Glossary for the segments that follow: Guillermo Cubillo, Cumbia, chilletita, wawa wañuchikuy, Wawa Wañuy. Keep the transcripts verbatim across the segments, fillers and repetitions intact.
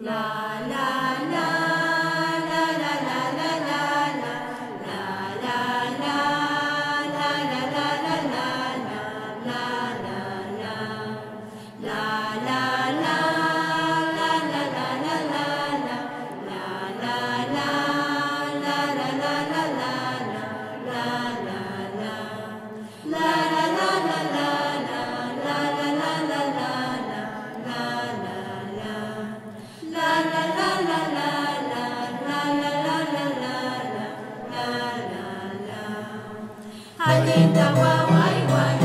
La la la. Chilletita, wawa wañuy.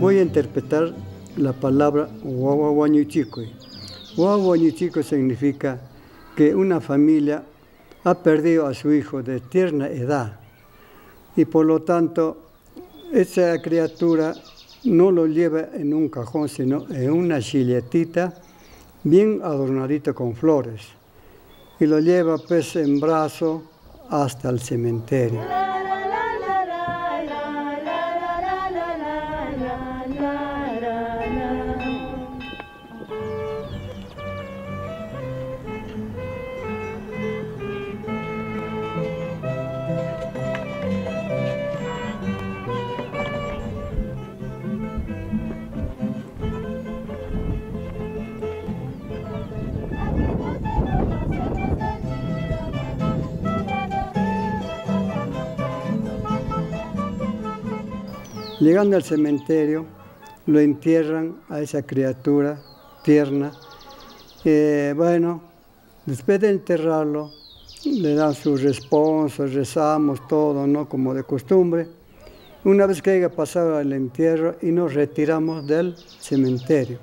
Voy a interpretar la palabra wawa wañuchikuy. Wawa wañuchikuy significa que una familia ha perdido a su hijo de tierna edad y por lo tanto esa criatura no lo lleva en un cajón, sino en una chilletita bien adornadita con flores y lo lleva pues en brazo hasta el cementerio. Llegando al cementerio, lo entierran a esa criatura tierna. Eh, bueno, después de enterrarlo, le dan sus responsos, rezamos todo, ¿no? Como de costumbre. Una vez que haya pasado el entierro y nos retiramos del cementerio.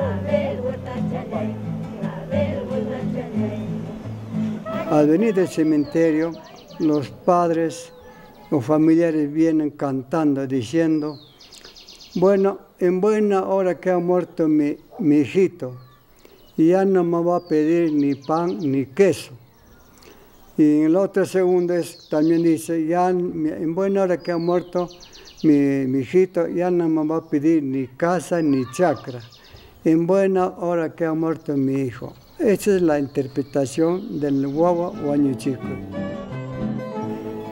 Gracias. Al venir del cementerio, los padres o familiares vienen cantando, diciendo, bueno, en buena hora que ha muerto mi, mi hijito, y ya no me va a pedir ni pan ni queso. Y en el otro segundo es, también dice, ya en buena hora que ha muerto mi, mi hijito, ya no me va a pedir ni casa ni chacra. En buena hora que ha muerto mi hijo. Esa es la interpretación del Wawa Wañuchikuy.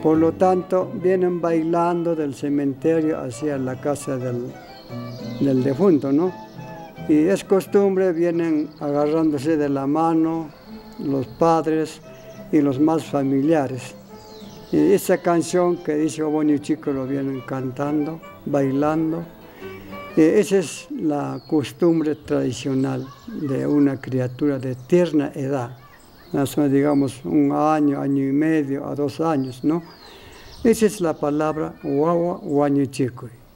Por lo tanto, vienen bailando del cementerio hacia la casa del, del defunto, ¿no? Y es costumbre, vienen agarrándose de la mano los padres y los más familiares. Y esa canción que dice Wawa Wañuchikuy lo vienen cantando, bailando. Y esa es la costumbre tradicional de una criatura de tierna edad, digamos un año, año y medio, a dos años, ¿no? Esa es la palabra Wawa Wañuchikuy.